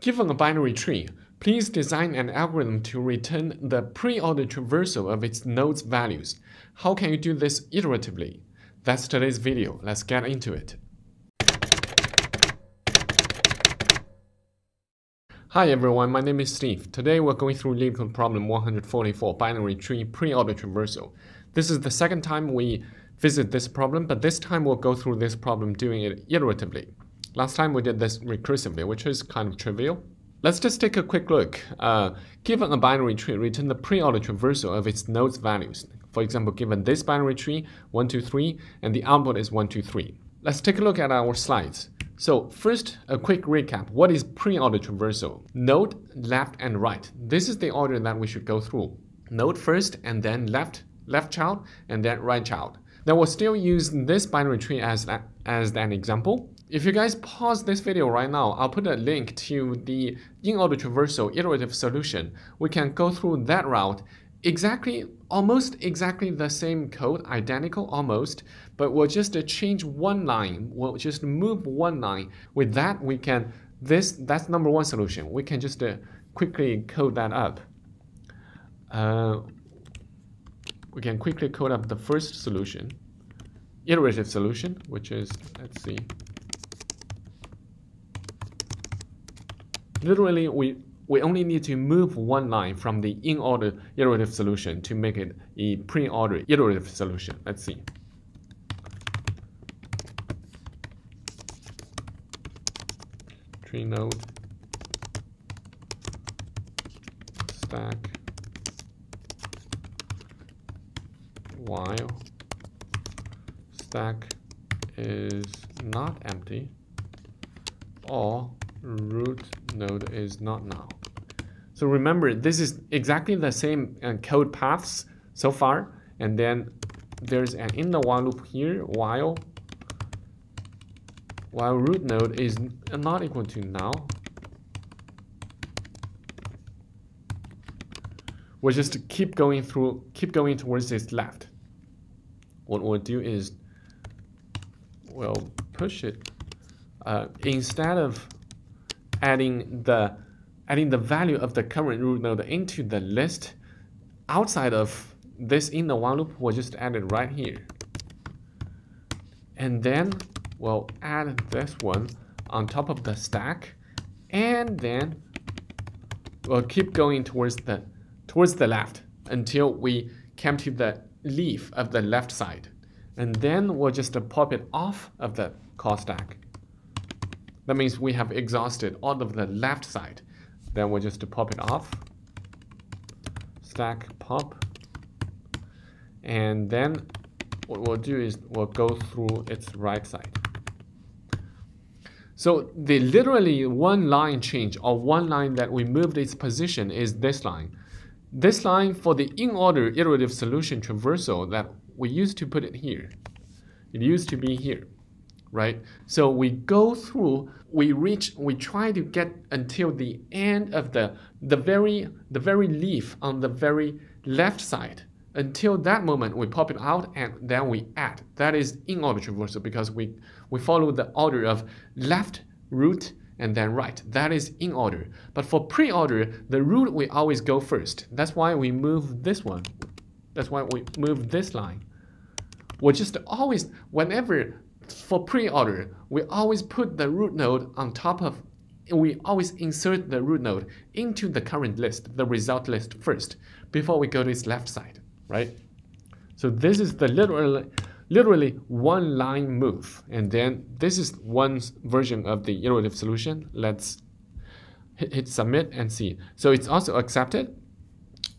Given a binary tree, please design an algorithm to return the pre-ordered traversal of its nodes' values. How can you do this iteratively? That's today's video. Let's get into it. Hi everyone, my name is Steve. Today we're going through LeetCode problem 144, binary tree pre-ordered traversal. This is the second time we visit this problem, but this time we'll go through this problem doing it iteratively. Last time we did this recursively, which is kind of trivial. Let's just take a quick look. Given a binary tree, return the pre-ordered traversal of its nodes' values. For example, given this binary tree, 1, 2, 3, and the output is 1, 2, 3. Let's take a look at our slides. So first, a quick recap. What is pre-ordered traversal? Node, left, and right. This is the order that we should go through. Node first, and then left, left child, and then right child. Now we'll still use this binary tree as an example. If you guys pause this video right now, I'll put a link to the in-order traversal iterative solution. We can go through that route almost exactly the same code, identical almost, but we'll just change one line, we'll just move one line. With that, we can, that's number one solution. We can just quickly code that up. We can quickly code up the first solution, iterative solution, which is, let's see. Literally, we only need to move one line from the in-order iterative solution to make it a pre-ordered iterative solution. Let's see. Tree node stack while stack is not empty or root node is not null. So remember, this is exactly the same code paths so far, and then there's an in the while loop here, while root node is not equal to null. We'll just keep going towards this left. What we'll do is we'll push it instead of adding the value of the current root node into the list outside of this in the while loop, we'll just add it right here. And then we'll add this one on top of the stack, and then we'll keep going towards the left until we come to the leaf of the left side. And then we'll just pop it off of the call stack. That means we have exhausted all of the left side. Then we'll just pop it off. Stack pop. And then what we'll do is we'll go through its right side. So the literally one line change or one line that we moved its position is this line. This line for the in-order iterative solution traversal that we used to put it here. It used to be here. Right? So we go through, we try to get until the end of the very leaf on the very left side. Until that moment, we pop it out and then we add. That is in-order traversal because we follow the order of left, root, and then right. That is in order. But for pre-order, the root we always go first. That's why we move this one. That's why we move this line. We're just always, whenever for pre-order, we always put the root node on top of, we always insert the root node into the current list, the result list first, before we go to its left side, right? So this is the literally one line move. And then this is one version of the iterative solution. Let's hit submit and see. So it's also accepted.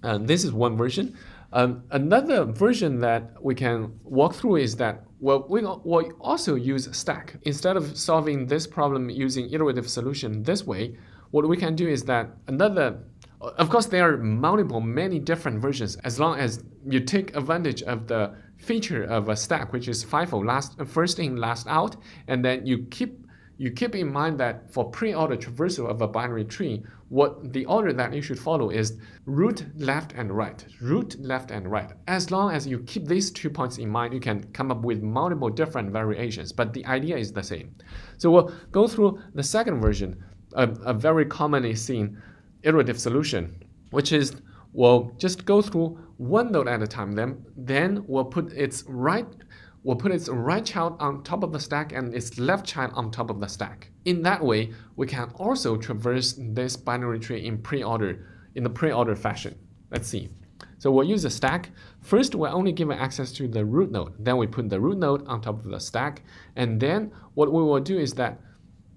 And this is one version. Another version that we can walk through is that, well, we also use stack. Instead of solving this problem using iterative solution this way, what we can do is that another, of course, there are many different versions as long as you take advantage of the feature of a stack, which is FIFO, first in, last out, and then you keep in mind that for pre-order traversal of a binary tree, what the order that you should follow is root, left, and right. Root, left, and right. As long as you keep these 2 points in mind, you can come up with multiple different variations, but the idea is the same. So we'll go through the second version. a very commonly seen iterative solution, which is we'll just go through one node at a time. Then we'll put its right child on top of the stack and its left child on top of the stack. In that way, we can also traverse this binary tree in pre-order, in the pre-order fashion. Let's see. So we'll use a stack. First, we're only given access to the root node. Then we put the root node on top of the stack. And then what we will do is that,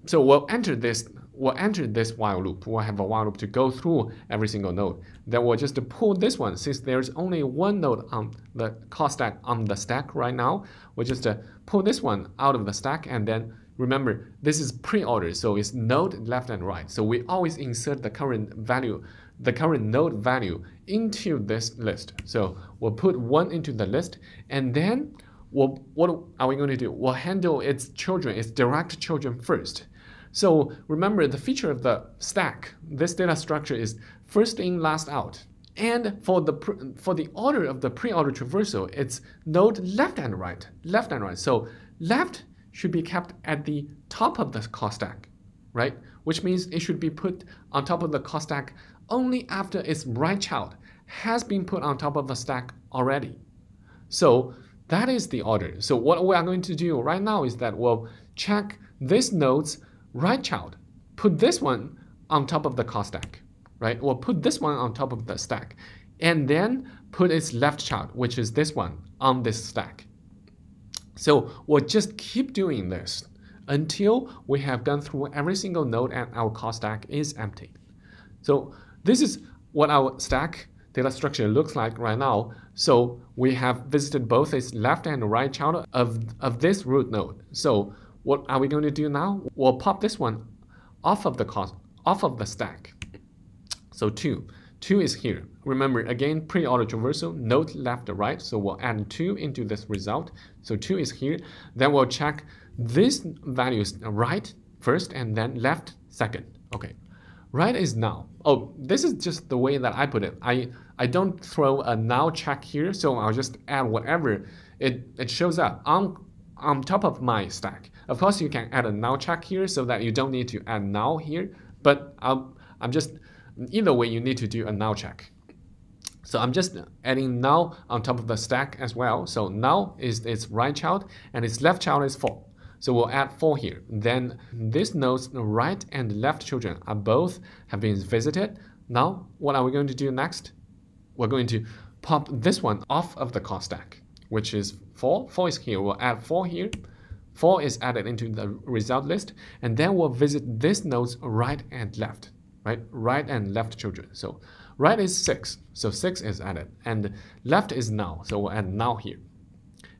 so we'll enter this while loop. We'll have a while loop to go through every single node. Then we'll just pull this one. Since there's only one node on the call stack on the stack right now, we'll just pull this one out of the stack. And then remember, this is pre-ordered, so it's node left and right. So we always insert the current value, the current node value into this list. So we'll put one into the list, and then what are we going to do? We'll handle its children, its direct children first. So remember the feature of the stack, this data structure is first in, last out. And for the order of the pre-order traversal, it's node left and right, left and right. So left should be kept at the top of the call stack, right? Which means it should be put on top of the call stack only after its right child has been put on top of the stack already. So that is the order. So what we are going to do right now is that we'll check this node's right child, put this one on top of the call stack, right? We'll put this one on top of the stack, and then put its left child, which is this one, on this stack. So we'll just keep doing this until we have gone through every single node and our call stack is empty. So this is what our stack data structure looks like right now. So we have visited both its left and right child of this root node. So what are we going to do now? We'll pop this one off of the stack. So two is here. Remember, again, pre-order traversal, node left to right. So we'll add 2 into this result. So 2 is here. Then we'll check this values right first and then left second. Okay. Right is now. Oh, this is just the way that I put it. I don't throw a now check here, so I'll just add whatever it shows up on top of my stack. Of course, you can add a now check here so that you don't need to add now here, but I'm just, either way, you need to do a now check. So I'm just adding now on top of the stack as well. So now is its right child and its left child is 4. So we'll add 4 here. Then this node's right and left children are both have been visited. Now, what are we going to do next? We're going to pop this one off of the call stack, which is 4. 4 is here. We'll add 4 here. 4 is added into the result list. And then we'll visit this node's right and left, right? Right and left children. So right is 6. So 6 is added. And left is now. So we'll add now here.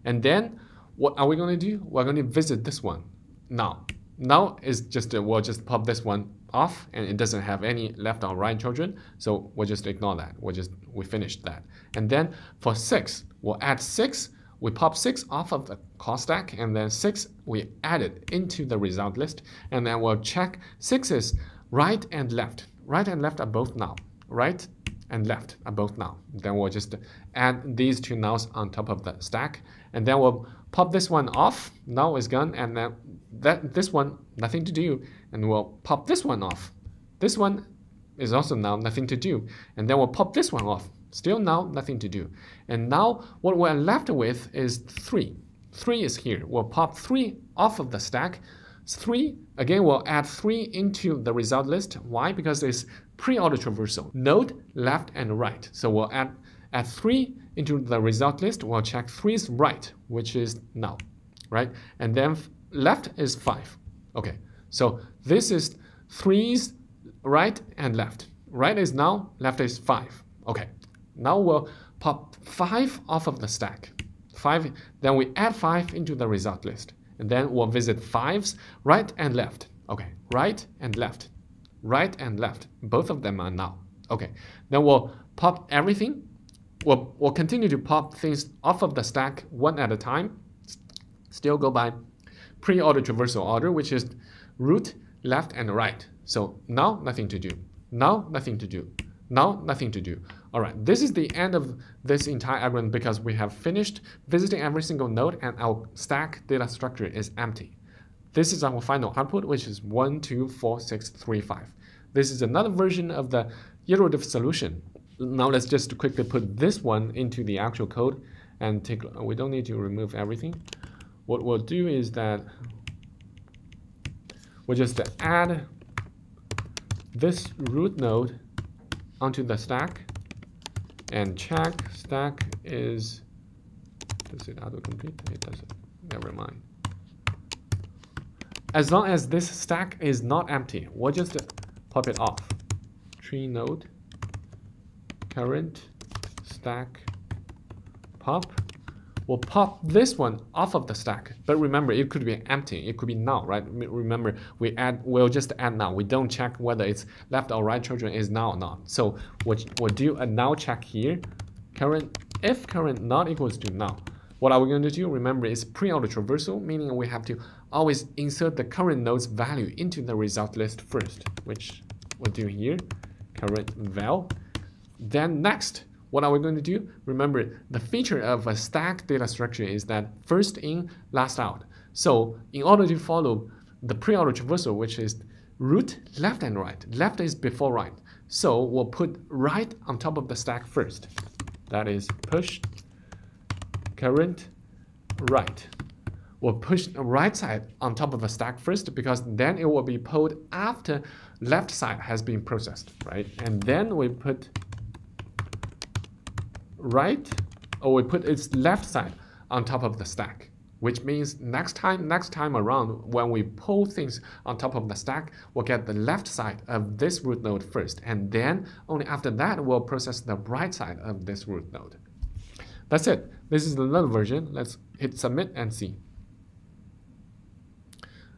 And then what are we going to do? We're going to visit this one now. Now is just, we'll just pop this one off and it doesn't have any left or right children. So we'll just ignore that. We finished that. And then for 6, we'll add 6. We pop 6 off of the call stack and then 6, we add it into the result list. And then we'll check 6 is right and left. Right and left are both now. Right and left are both now. Then we'll just add these 2 nows on top of the stack. And then we'll pop this one off, now is gone, and then this one, nothing to do, and we'll pop this one off. This one is also now, nothing to do, and then we'll pop this one off, still now, nothing to do. And now what we're left with is 3. 3 is here, we'll pop 3 off of the stack. 3, again, we'll add 3 into the result list. Why? Because it's pre-order traversal, node left and right, so we'll add 3 into the result list. We'll check 3's right, which is now, right? And then left is 5. Okay, so this is 3's right and left. Right is now, left is 5. Okay, now we'll pop 5 off of the stack. 5, then we add 5 into the result list. And then we'll visit 5's right and left. Okay, right and left. Right and left. Both of them are now. Okay, then we'll pop everything. We'll continue to pop things off of the stack one at a time. Still go by pre-order traversal order, which is root, left, and right. So now nothing to do. Now nothing to do. Now nothing to do. All right, this is the end of this entire algorithm because we have finished visiting every single node and our stack data structure is empty. This is our final output, which is 124635. This is another version of the iterative solution. Now let's just quickly put this one into the actual code and take. We don't need to remove everything. What we'll do is that we'll just add this root node onto the stack and check stack is. Does it autocomplete? It doesn't. Never mind. As long as this stack is not empty, we'll just pop it off. Tree node current stack pop. We'll pop this one off of the stack, but remember it could be empty, it could be null, right? Remember we'll just add null. We don't check whether it's left or right children is null or not. So we'll do a null check here. Current if current not equals to null. What are we going to do? Remember, it's pre-order traversal, meaning we have to always insert the current node's value into the result list first, which we'll do here. Current val. Then next, what are we going to do? Remember, the feature of a stack data structure is that first in, last out. So in order to follow the pre-order traversal, which is root left and right, left is before right. So we'll put right on top of the stack first. That is push current right. We'll push the right side on top of the stack first because then it will be pulled after left side has been processed, right? And then we put right, or we put its left side on top of the stack, which means next time around when we pull things on top of the stack, we'll get the left side of this root node first, and then only after that we'll process the right side of this root node. That's it. This is another version. Let's hit submit and see.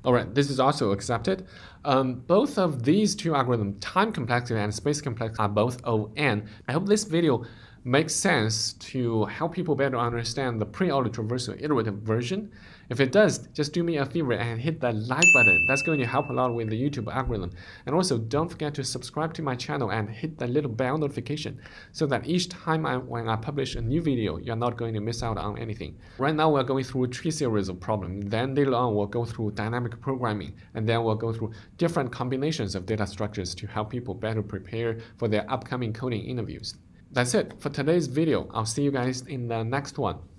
All right, this is also accepted. Both of these two algorithms, time complexity and space complexity, are both O(n). I hope this video makes sense to help people better understand the pre-order traversal iterative version. If it does, just do me a favor and hit that like button. That's going to help a lot with the YouTube algorithm. And also, don't forget to subscribe to my channel and hit that little bell notification so that each time when I publish a new video, you're not going to miss out on anything. Right now, we're going through tree series of problems. Then later on, we'll go through dynamic programming. And then we'll go through different combinations of data structures to help people better prepare for their upcoming coding interviews. That's it for today's video. I'll see you guys in the next one.